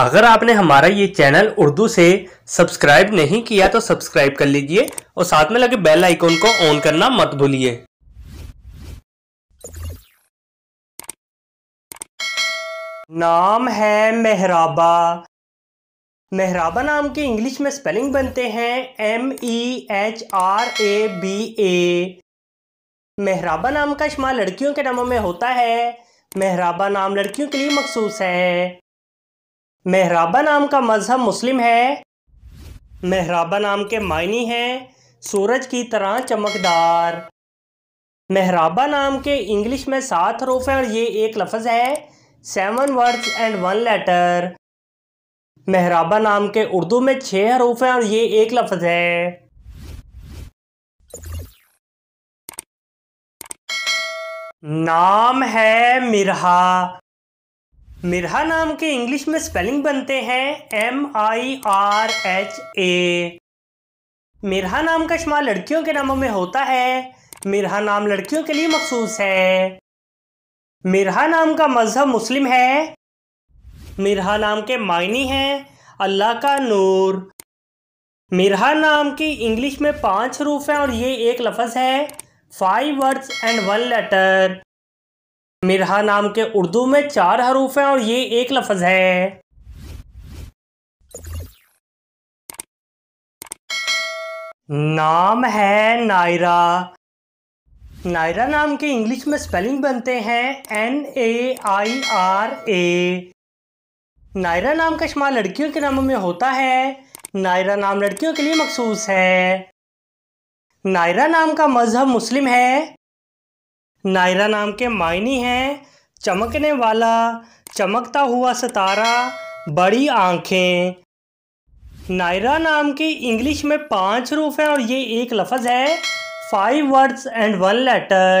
अगर आपने हमारा ये चैनल उर्दू से सब्सक्राइब नहीं किया तो सब्सक्राइब कर लीजिए और साथ में लगे बेल आइकॉन को ऑन करना मत भूलिए। नाम है मेहराबा। मेहराबा नाम के इंग्लिश में स्पेलिंग बनते हैं MEHRABA। मेहराबा नाम का इस्तेमाल लड़कियों के नामों में होता है। मेहराबा नाम लड़कियों के लिए मखसूस है। मेहराबा नाम का मजहब मुस्लिम है। मेहराबा नाम के मायने हैं सूरज की तरह चमकदार। मेहराबा नाम के इंग्लिश में 7 हरूफ है और ये एक लफ्ज़ है, 7 words and 1 letter। मेहराबा नाम के उर्दू में 6 हरूफ है और ये एक लफ्ज़ है। नाम है मिरहा। मिरहा नाम के इंग्लिश में स्पेलिंग बनते हैं MIRHA। मिरहा नाम का इस्तेमाल लड़कियों के नामों में होता है। मिरहा नाम लड़कियों के लिए मखसूस है। मिरहा नाम का मजहब मुस्लिम है। मिरहा नाम के मायने हैं अल्लाह का नूर। मिरहा नाम की इंग्लिश में 5 हरूफ हैं और ये एक लफ्ज़ है, 5 words and 1 letter। मिरहा नाम के उर्दू में 4 हरूफ हैं और ये एक लफ्ज़ है। नाम है नायरा। नायरा नाम के इंग्लिश में स्पेलिंग बनते हैं NAIRA। नायरा नाम का इस्तेमाल लड़कियों के नामों में होता है। नायरा नाम लड़कियों के लिए मखसूस है। नायरा नाम का मजहब मुस्लिम है। नायरा नाम के मायने हैं चमकने वाला, चमकता हुआ सितारा, बड़ी आंखें। नायरा नाम की इंग्लिश में 5 हरूफ हैं और ये एक लफ्ज़ है, 5 words and 1 letter।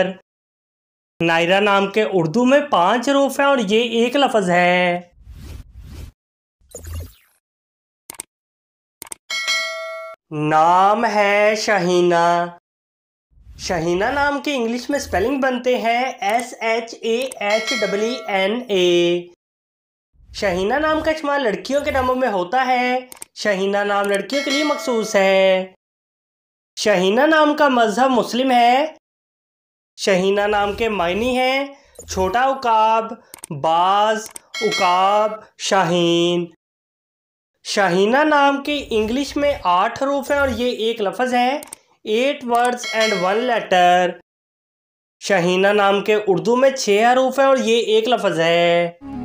नायरा नाम के उर्दू में 5 हरूफ हैं और ये एक लफ्ज़ है। नाम है शहीना। शहीना नाम के इंग्लिश में स्पेलिंग बनते हैं SHAHENA। शहीना नाम का इस्तेमाल लड़कियों के नामों में होता है। शहीना नाम लड़कियों के लिए मखसूस है। शहीना नाम का मजहब मुस्लिम है। शहीना नाम के मायने हैं छोटा उकाब, बाज, उकाब, शाहीन। शाहीना नाम के इंग्लिश में 8 हरूफ हैं और ये एक लफ्ज़ है, 8 words and 1 letter। शाहीना नाम के उर्दू में 6 हरूफ हैं और ये एक लफ्ज़ है।